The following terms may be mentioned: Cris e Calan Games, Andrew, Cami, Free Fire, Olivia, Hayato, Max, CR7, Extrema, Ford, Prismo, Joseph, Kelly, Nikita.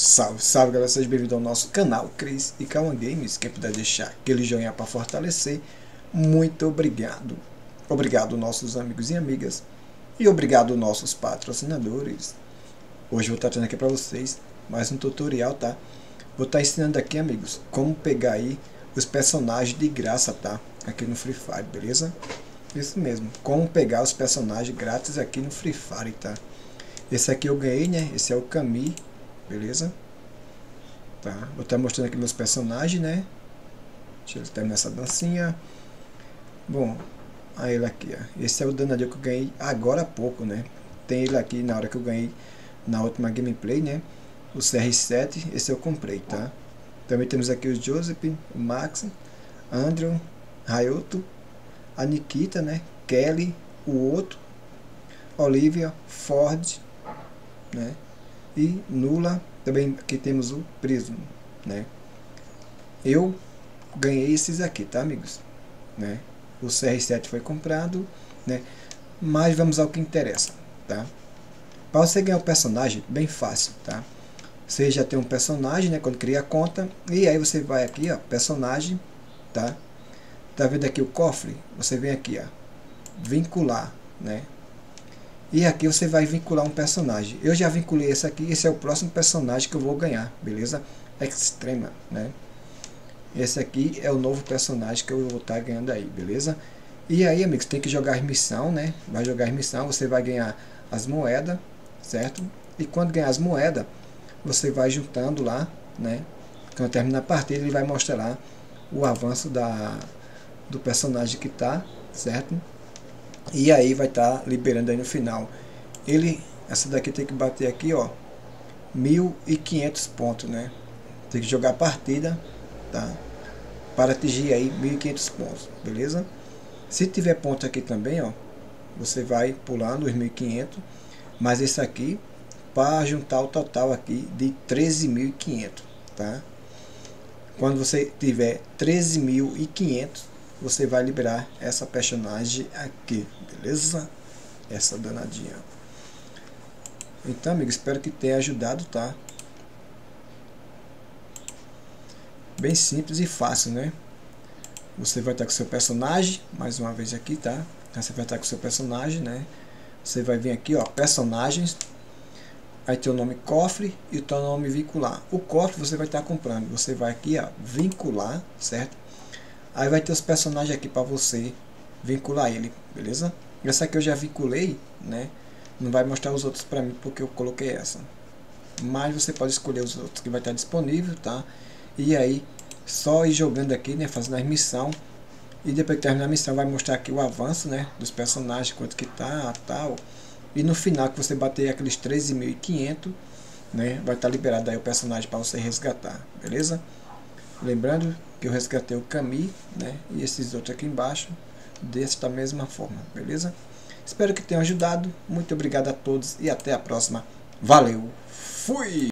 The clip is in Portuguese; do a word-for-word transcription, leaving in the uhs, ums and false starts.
Salve, salve galera, sejam bem-vindos ao nosso canal Cris e Calan Games. Quem puder deixar aquele joinha para fortalecer, muito obrigado. Obrigado nossos amigos e amigas e obrigado nossos patrocinadores. Hoje eu vou estar trazendo aqui para vocês mais um tutorial, tá? Vou estar ensinando aqui, amigos, como pegar aí os personagens de graça, tá? Aqui no Free Fire, beleza? Isso mesmo, como pegar os personagens grátis aqui no Free Fire, tá? Esse aqui eu ganhei, né? Esse é o Cami, beleza? Tá, vou estar mostrando aqui meus personagens, né? Deixa eu terminar essa dancinha. Bom, aí ele aqui, ó. Esse é o danadinho que eu ganhei agora há pouco, né? Tem ele aqui na hora que eu ganhei na última gameplay, né? O C R sete, esse eu comprei, tá? Também temos aqui o Joseph, o Max, Andrew, Hayato, a Nikita, né? Kelly, o outro, Olivia, Ford, né? E nula. Também aqui temos o Prismo, né? Eu ganhei esses aqui, tá, amigos, né? O C R sete foi comprado, né? Mas vamos ao que interessa, tá? Para você ganhar um personagem, bem fácil, tá? Você já tem um personagem, né? Quando cria a conta, e aí você vai aqui, ó, personagem, tá? Tá vendo aqui o cofre? Você vem aqui, ó, vincular, né? E aqui você vai vincular um personagem. Eu já vinculei esse aqui, esse é o próximo personagem que eu vou ganhar, beleza? Extrema, né? Esse aqui é o novo personagem que eu vou estar ganhando aí, beleza? E aí, amigos, tem que jogar as missões, né? Vai jogar as missões, você vai ganhar as moedas, certo? E quando ganhar as moedas, você vai juntando lá, né? Quando terminar a partida, ele vai mostrar lá o avanço da, do personagem que tá, certo? E aí vai estar tá liberando aí no final. Ele, essa daqui tem que bater aqui, ó, mil e quinhentos pontos, né? Tem que jogar a partida, tá? Para atingir aí mil e quinhentos pontos, beleza? Se tiver ponto aqui também, ó, você vai pulando os mil e quinhentos, mas esse aqui para juntar o total aqui de treze mil e quinhentos, tá? Quando você tiver treze mil e quinhentos, você vai liberar essa personagem aqui, beleza? Essa danadinha. Então, amigo, espero que tenha ajudado, tá? Bem simples e fácil, né? Você vai estar com seu personagem, mais uma vez aqui, tá? Você vai estar com seu personagem, né? Você vai vir aqui, ó, personagens. Aí tem o nome cofre e o teu nome vincular. O cofre você vai estar comprando. Você vai aqui, ó, vincular, certo? Aí vai ter os personagens aqui para você vincular ele, beleza? Essa aqui eu já vinculei, né? Não vai mostrar os outros para mim porque eu coloquei essa. Mas você pode escolher os outros que vai estar disponível, tá? E aí, só ir jogando aqui, né? Fazendo a missão. E depois que terminar a missão, vai mostrar aqui o avanço, né? Dos personagens, quanto que tá, tal. E no final, que você bater aqueles treze mil e quinhentos, né? Vai estar liberado aí o personagem para você resgatar, beleza? Lembrando que eu resgatei o Cami, né? E esses outros aqui embaixo, desta mesma forma, beleza? Espero que tenham ajudado. Muito obrigado a todos e até a próxima. Valeu, fui!